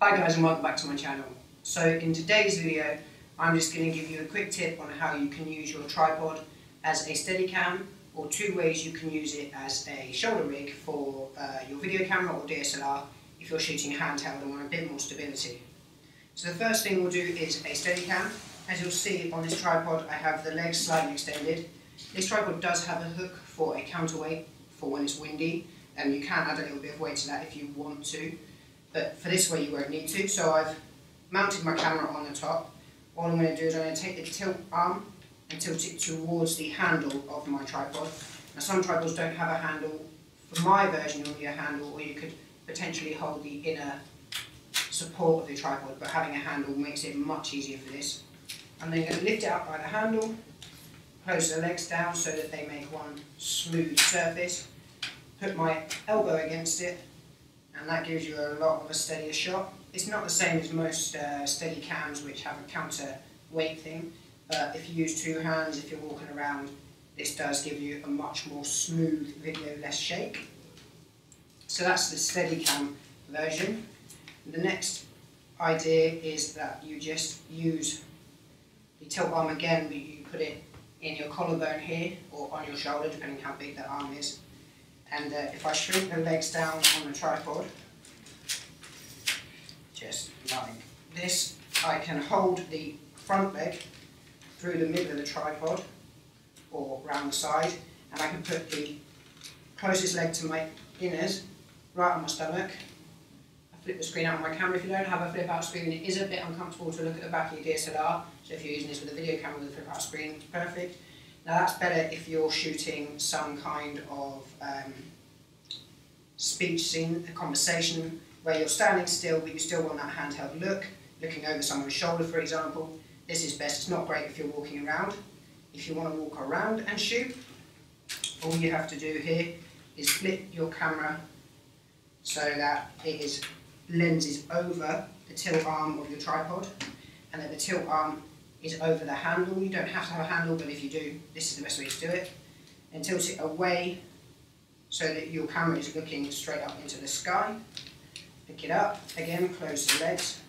Hi guys and welcome back to my channel. So in today's video I'm just going to give you a quick tip on how you can use your tripod as a Steadicam, or two ways you can use it as a shoulder rig for your video camera or DSLR if you're shooting handheld and want a bit more stability. So the first thing we'll do is a Steadicam. As you'll see on this tripod I have the legs slightly extended. This tripod does have a hook for a counterweight for when it's windy, and you can add a little bit of weight to that if you want to, but for this way you won't need to. So I've mounted my camera on the top. All I'm going to do is I'm going to take the tilt arm and tilt it towards the handle of my tripod. Now some tripods don't have a handle. For my version you'll need a handle, or you could potentially hold the inner support of the tripod, but having a handle makes it much easier for this. I'm then going to lift it up by the handle, close the legs down so that they make one smooth surface, put my elbow against it, and that gives you a lot of a steadier shot. It's not the same as most Steadicams which have a counter weight thing, but if you use two hands, if you're walking around, this does give you a much more smooth video, less shake. So that's the Steadicam version. The next idea is that you just use the tilt arm again, but you put it in your collarbone here, or on your shoulder, depending how big that arm is. And if I shrink the legs down on the tripod, just like this, I can hold the front leg through the middle of the tripod, or round the side, and I can put the closest leg to my inners right on my stomach. I flip the screen out on my camera. If you don't have a flip-out screen, it is a bit uncomfortable to look at the back of your DSLR, so if you're using this with a video camera with a flip-out screen, it's perfect. Now that's better if you're shooting some kind of speech scene, a conversation, where you're standing still but you still want that handheld look, looking over someone's shoulder for example. This is best. It's not great if you're walking around. If you want to walk around and shoot, all you have to do here is flip your camera so that it lenses over the tilt arm of your tripod, and that the tilt arm is over the handle. You don't have to have a handle, but if you do, this is the best way to do it. And tilt it away so that your camera is looking straight up into the sky. Pick it up, again close the legs,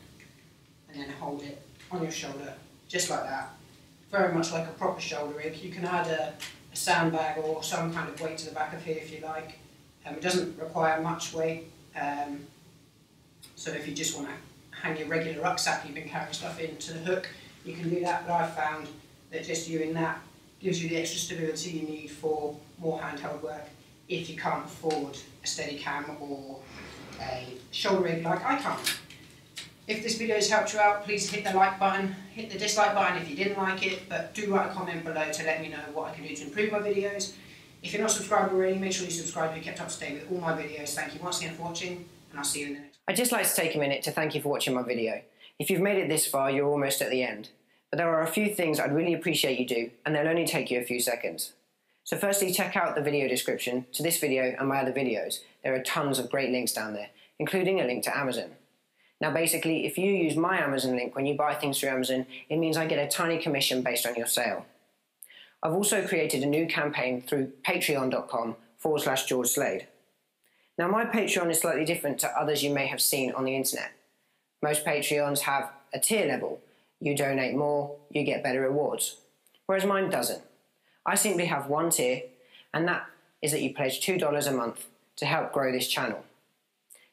and then hold it on your shoulder, just like that. Very much like a proper shoulder rig. You can add a sandbag or some kind of weight to the back of here if you like. It doesn't require much weight, so if you just want to hang your regular rucksack you've been carrying stuff in to the hook, you can do that, but I've found that just doing that gives you the extra stability you need for more handheld work if you can't afford a Steadicam or a shoulder rig like I can't. If this video has helped you out, please hit the like button, hit the dislike button if you didn't like it, but do write a comment below to let me know what I can do to improve my videos. If you're not subscribed already, make sure you subscribe to be kept up to date with all my videos. Thank you once again for watching, and I'll see you in the next one. I'd just like to take a minute to thank you for watching my video. If you've made it this far, you're almost at the end, but there are a few things I'd really appreciate you do, and they'll only take you a few seconds. So firstly, check out the video description to this video and my other videos. There are tons of great links down there, including a link to Amazon. Now basically, if you use my Amazon link when you buy things through Amazon, it means I get a tiny commission based on your sale. I've also created a new campaign through patreon.com/George Slade. Now my Patreon is slightly different to others you may have seen on the internet. Most Patreons have a tier level. You donate more, you get better rewards. Whereas mine doesn't. I simply have one tier, and that is that you pledge $2 a month to help grow this channel.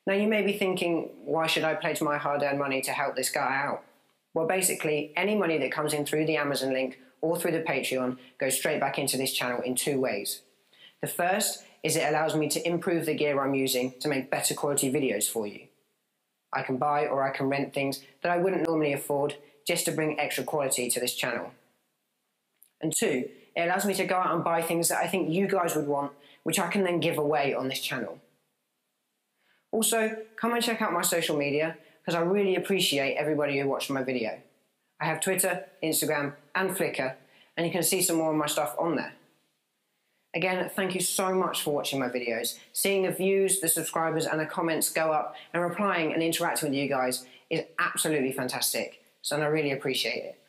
Now you may be thinking, why should I pledge my hard-earned money to help this guy out? Well basically, any money that comes in through the Amazon link or through the Patreon goes straight back into this channel in two ways. The first is it allows me to improve the gear I'm using to make better quality videos for you. I can buy or I can rent things that I wouldn't normally afford just to bring extra quality to this channel. And two, it allows me to go out and buy things that I think you guys would want, which I can then give away on this channel. Also, come and check out my social media, because I really appreciate everybody who watched my video. I have Twitter, Instagram and Flickr, and you can see some more of my stuff on there. Again, thank you so much for watching my videos. Seeing the views, the subscribers and the comments go up, and replying and interacting with you guys is absolutely fantastic, so I really appreciate it.